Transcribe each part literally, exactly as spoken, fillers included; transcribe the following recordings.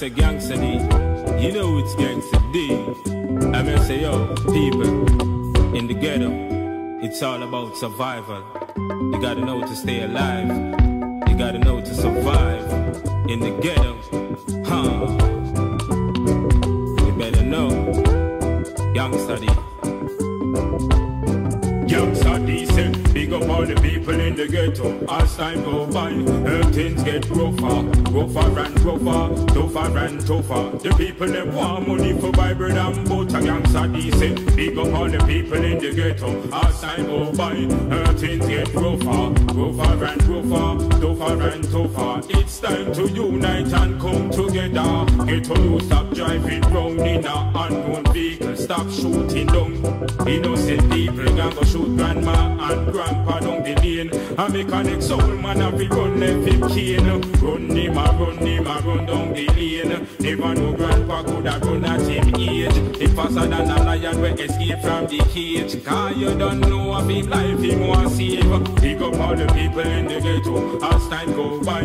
say Gangsta D, you know it's Gangsta D. I mean say yo, people, in the ghetto, it's all about survival. You gotta know to stay alive, you gotta know to survive. In the ghetto, huh? You better know, Gangsta D. Gangsta D said, big up all the people in the ghetto. As time goes by, uh, things get rougher, rougher and rougher, tougher and tougher. The people that want money for buy bread and butter. Gangsta D said, big up all the people in the ghetto. As time goes by, uh, things get rougher, rougher and rougher, tougher and tougher. It's time to unite and come together. Ghetto youth, stop driving round in a unknown vehicle. Stop shooting down innocent people. Gang go shoot grandma and grandpa down the lane. I make an ex old man and we run left him cane. Run him a run him a run down the lane. Never know grandpa could have run at him age. He faster than a lion will escape from the cage. Cause you don't know of him life him want save. Pick up all the people in the ghetto. As time go by,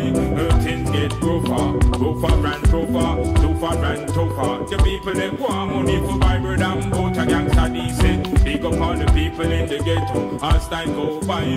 things get rougher, rougher and rougher, tougher and tougher. The people that want money for buy bread and butter. Gangsta D said, pick up all the people in the ghetto. As time go by,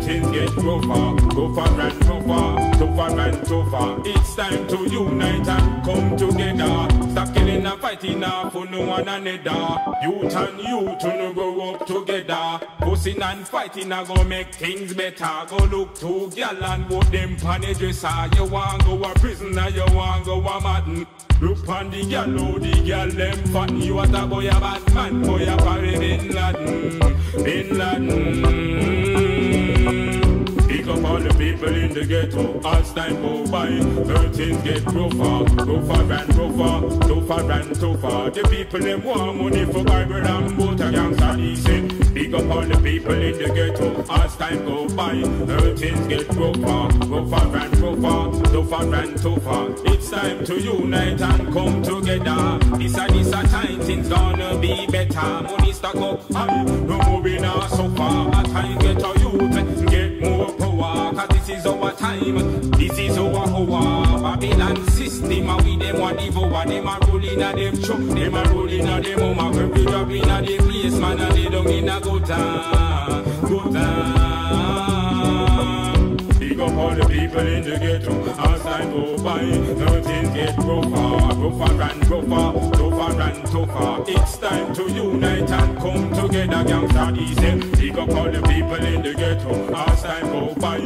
things get rougher, rougher and rougher, tougher and tougher. It's time to unite and come together. Stop killing and fighting now for no one another. Youth and youth no grow up together. Pushing and fighting are gonna make things better. Go look to gyal and vote them pan a dresser. You want go a prisoner, you want go a madden. Look on the gyal, oh the gyal them fatten. You what a boy a bad man, boy a parry Bin Laden, Bin Laden. Pick up all the people in the ghetto. As time go by, things get rougher, rougher and rougher, tougher and tougher. The people them want money for buy bread and butter. Gangsta D said, pick up all the people in the ghetto. As time go by, things get rougher, rougher and rougher, tougher and tougher. It's time to unite and come together. This a this a time things gonna be better. Money stack up high, no more we nah suffer. As time get to youth, get more power. Cause this is our time, this is our hour. Babylon system a we them a devour. Them a rolling a them truck, them a rolling a them home. A every job in a them place, man a they down in a gutter, gutter. Big up all the people in the ghetto. As time go by, things get rougher, rougher and rougher, tougher and tougher. It's time to unite and come together. Gangsta D said, pick up all the people in the ghetto. As time go by,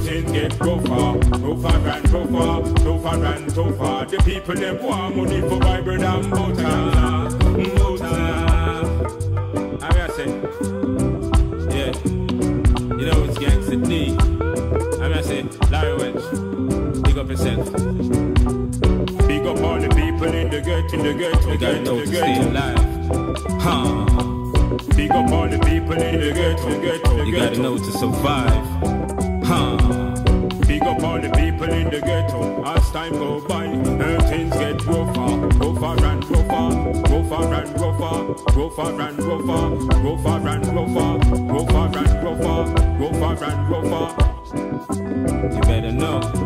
things get rougher, rougher and rougher, tougher and tougher. The people them want money for buy bread and butter, butter. I mean I say, yeah, you know it's Gangsta D. I mean I say, Larry Wedge, big up yourself. Big up all the people in the ghetto, in the ghetto, in the ghetto. Huh. Big up all the people in the ghetto, ghetto. You gotta know to survive. Huh. Big up all the people in the ghetto. As time go by, things get rougher, rougher and rougher, rougher and rougher, rougher and rougher, rougher and rougher, rougher and rougher, rougher and rougher. You better know.